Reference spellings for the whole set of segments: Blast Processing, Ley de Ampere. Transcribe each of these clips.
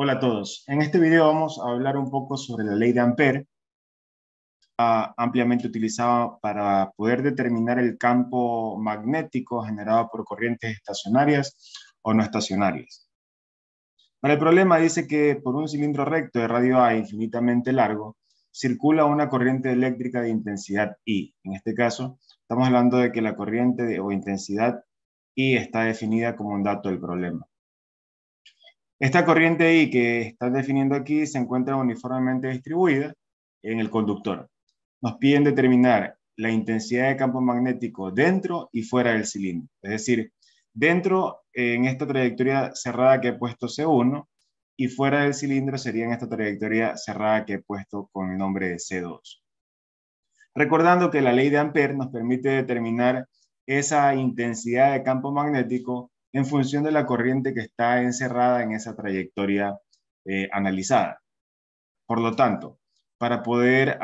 Hola a todos. En este video vamos a hablar un poco sobre la ley de Ampere, ampliamente utilizada para poder determinar el campo magnético generado por corrientes estacionarias o no estacionarias. Para el problema dice que por un cilindro recto de radio A infinitamente largo circula una corriente eléctrica de intensidad I. En este caso estamos hablando de que la corriente o intensidad I está definida como un dato del problema. Esta corriente I que está definiendo aquí se encuentra uniformemente distribuida en el conductor. Nos piden determinar la intensidad de campo magnético dentro y fuera del cilindro. Es decir, dentro en esta trayectoria cerrada que he puesto C1 y fuera del cilindro sería en esta trayectoria cerrada que he puesto con el nombre de C2. Recordando que la ley de Ampere nos permite determinar esa intensidad de campo magnético en función de la corriente que está encerrada en esa trayectoria analizada. Por lo tanto, para poder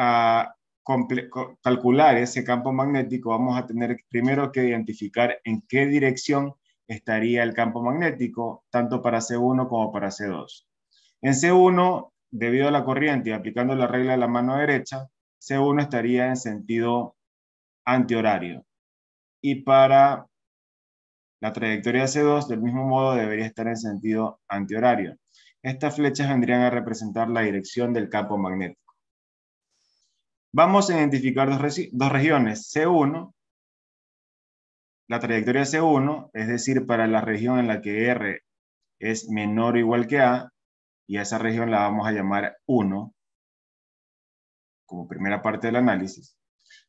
calcular ese campo magnético, vamos a tener primero que identificar en qué dirección estaría el campo magnético, tanto para C1 como para C2. En C1, debido a la corriente y aplicando la regla de la mano derecha, C1 estaría en sentido antihorario. Y para la trayectoria C2, del mismo modo, debería estar en sentido antihorario. Estas flechas vendrían a representar la dirección del campo magnético. Vamos a identificar dos regiones. C1, la trayectoria C1, es decir, para la región en la que R es menor o igual que A, y a esa región la vamos a llamar 1, como primera parte del análisis.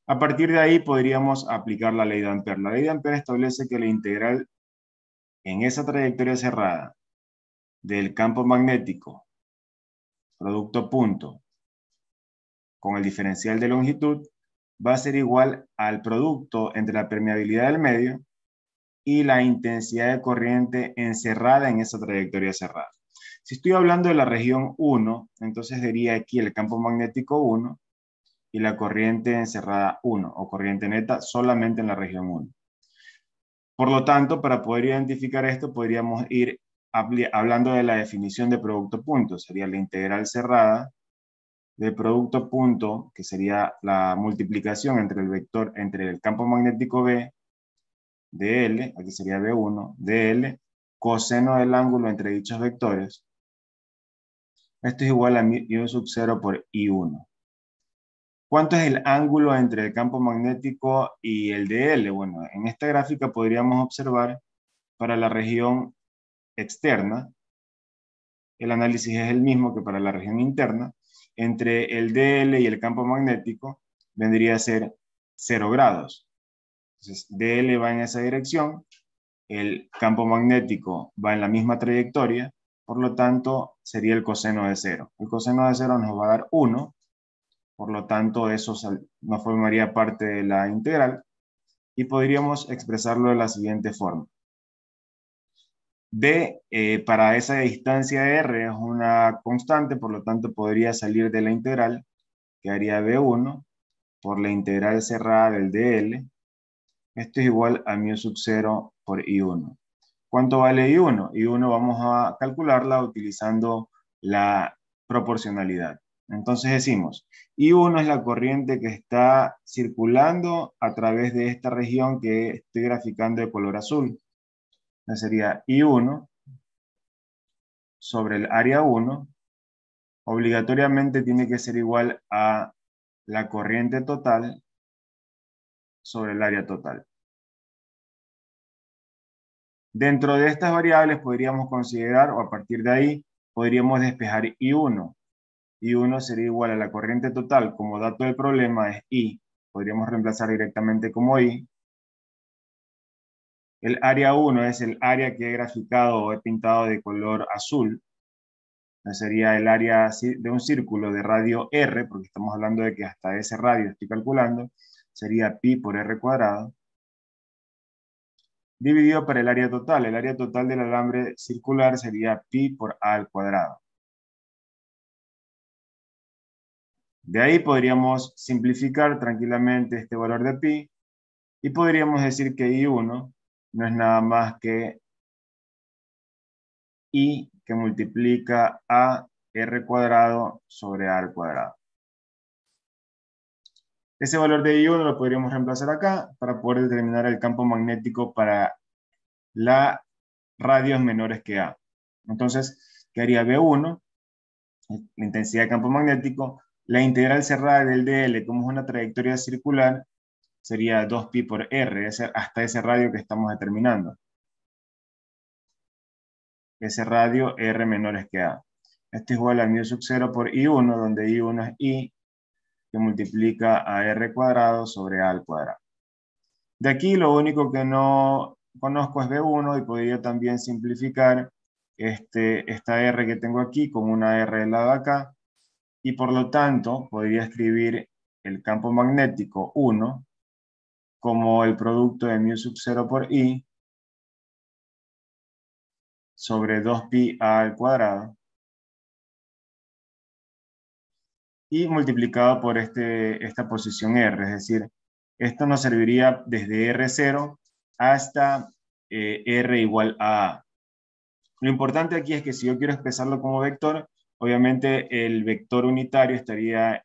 A partir de ahí podríamos aplicar la ley de Ampere. La ley de Ampere establece que la integral en esa trayectoria cerrada del campo magnético, producto punto, con el diferencial de longitud, va a ser igual al producto entre la permeabilidad del medio y la intensidad de corriente encerrada en esa trayectoria cerrada. Si estoy hablando de la región 1, entonces diría aquí el campo magnético 1, y la corriente encerrada 1 o corriente neta solamente en la región 1. Por lo tanto, para poder identificar esto, podríamos ir hablando de la definición de producto punto. Sería la integral cerrada de producto punto, que sería la multiplicación entre el campo magnético B de L, aquí sería B1, de L, coseno del ángulo entre dichos vectores. Esto es igual a I1 sub 0 por I1. ¿Cuánto es el ángulo entre el campo magnético y el de L? Bueno, en esta gráfica podríamos observar para la región externa, el análisis es el mismo que para la región interna, entre el de L y el campo magnético vendría a ser 0 grados. Entonces, de L va en esa dirección, el campo magnético va en la misma trayectoria, por lo tanto sería el coseno de 0. El coseno de 0 nos va a dar 1. Por lo tanto, eso no formaría parte de la integral y podríamos expresarlo de la siguiente forma. B, para esa distancia de R es una constante, por lo tanto podría salir de la integral, que haría B1 por la integral cerrada del dl. Esto es igual a mu sub 0 por I1. ¿Cuánto vale I1? I1 vamos a calcularla utilizando la proporcionalidad. Entonces decimos, I1 es la corriente que está circulando a través de esta región que estoy graficando de color azul. Entonces sería I1 sobre el área 1, obligatoriamente tiene que ser igual a la corriente total sobre el área total. Dentro de estas variables podríamos considerar, o a partir de ahí, podríamos despejar I1. I1 sería igual a la corriente total, como dato del problema es I, podríamos reemplazar directamente como I. El área 1 es el área que he graficado o he pintado de color azul. Entonces sería el área de un círculo de radio R, porque estamos hablando de que hasta ese radio estoy calculando, sería pi por R cuadrado. Dividido por el área total del alambre circular sería pi por A al cuadrado. De ahí podríamos simplificar tranquilamente este valor de pi y podríamos decir que I1 no es nada más que I que multiplica a R cuadrado sobre A al cuadrado. Ese valor de I1 lo podríamos reemplazar acá para poder determinar el campo magnético para la radios menores que A. Entonces, ¿qué haría B1? La intensidad de campo magnético. La integral cerrada del dl, como es una trayectoria circular, sería 2pi por r, hasta ese radio que estamos determinando. Ese radio r menores que A. Esto es igual a mu sub 0 por I1, donde I1 es I, que multiplica a r cuadrado sobre A al cuadrado. De aquí lo único que no conozco es B1 y podría también simplificar esta r que tengo aquí con una r del lado de acá. Y por lo tanto, podría escribir el campo magnético 1 como el producto de mu sub 0 por I sobre 2pi A al cuadrado y multiplicado por esta posición R. Es decir, esto nos serviría desde R0 hasta R igual a A. Lo importante aquí es que si yo quiero expresarlo como vector, obviamente el vector unitario estaría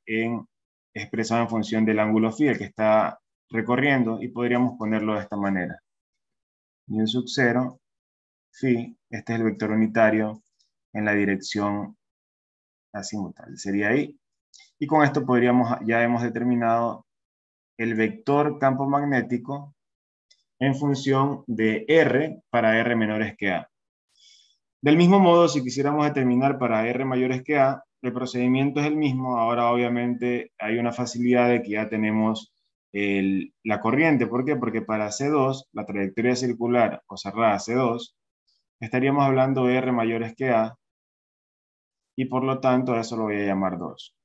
expresado en función del ángulo phi, el que está recorriendo, y podríamos ponerlo de esta manera. Mu sub 0, phi, este es el vector unitario en la dirección azimutal, sería ahí. Y con esto ya hemos determinado el vector campo magnético en función de R para R menores que A. Del mismo modo, si quisiéramos determinar para R mayores que A, el procedimiento es el mismo. Ahora obviamente hay una facilidad de que ya tenemos la corriente. ¿Por qué? Porque para C2, la trayectoria circular o cerrada C2, estaríamos hablando de R mayores que A, y por lo tanto a eso lo voy a llamar 2.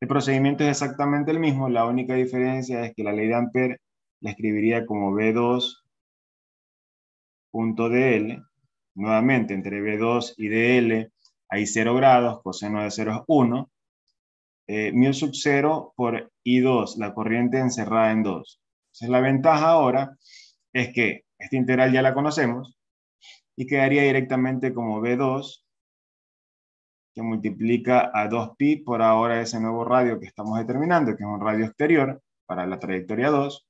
El procedimiento es exactamente el mismo, la única diferencia es que la ley de Ampere la escribiría como B2.dl. Nuevamente, entre B2 y DL hay 0 grados, coseno de 0 es 1. Mu sub 0 por I2, la corriente encerrada en 2. Entonces la ventaja ahora es que esta integral ya la conocemos y quedaría directamente como B2 que multiplica a 2pi por ahora ese nuevo radio que estamos determinando, que es un radio exterior para la trayectoria 2.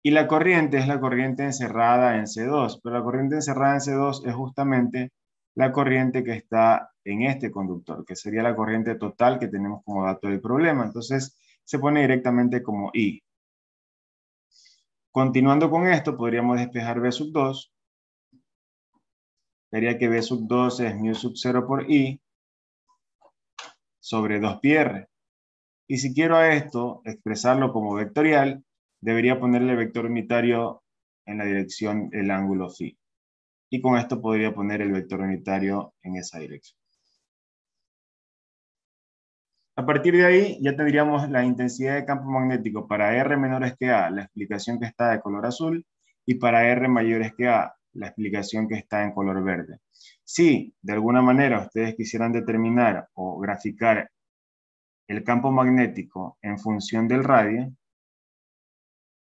Y la corriente es la corriente encerrada en C2, pero la corriente encerrada en C2 es justamente la corriente que está en este conductor, que sería la corriente total que tenemos como dato del problema. Entonces se pone directamente como I. Continuando con esto, podríamos despejar B sub 2. Sería que B sub 2 es mu sub 0 por I sobre 2pi R. Y si quiero a esto expresarlo como vectorial, debería ponerle vector unitario en la dirección del ángulo phi. Y con esto podría poner el vector unitario en esa dirección. A partir de ahí ya tendríamos la intensidad de campo magnético para R menores que A, la explicación que está de color azul, y para R mayores que A, la explicación que está en color verde. Si de alguna manera ustedes quisieran determinar o graficar el campo magnético en función del radio,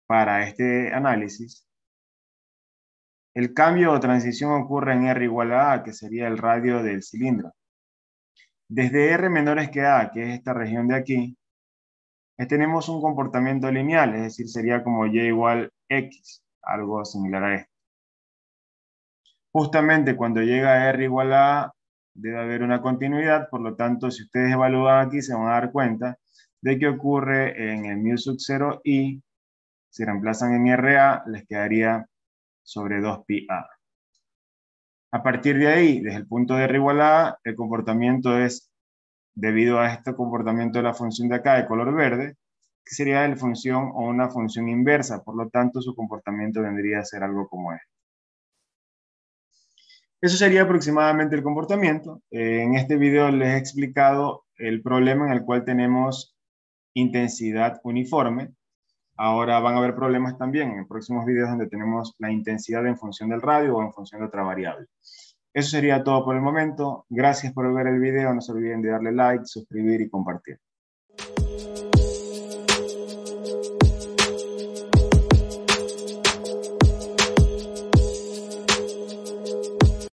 para este análisis, el cambio o transición ocurre en R igual a A, que sería el radio del cilindro. Desde R menores que A, que es esta región de aquí, tenemos un comportamiento lineal, es decir, sería como Y igual X, algo similar a esto. Justamente cuando llega a R igual a A, debe haber una continuidad, por lo tanto, si ustedes evalúan aquí, se van a dar cuenta de que ocurre en el mu sub 0 i. Si reemplazan en RA, les quedaría sobre 2pi A. A partir de ahí, desde el punto de R igual a A, el comportamiento es, debido a este comportamiento de la función de acá, de color verde, que sería la función o una función inversa, por lo tanto su comportamiento vendría a ser algo como este. Eso sería aproximadamente el comportamiento. En este video les he explicado el problema en el cual tenemos intensidad uniforme. Ahora van a haber problemas también en próximos videos donde tenemos la intensidad en función del radio o en función de otra variable. Eso sería todo por el momento. Gracias por ver el video. No se olviden de darle like, suscribir y compartir.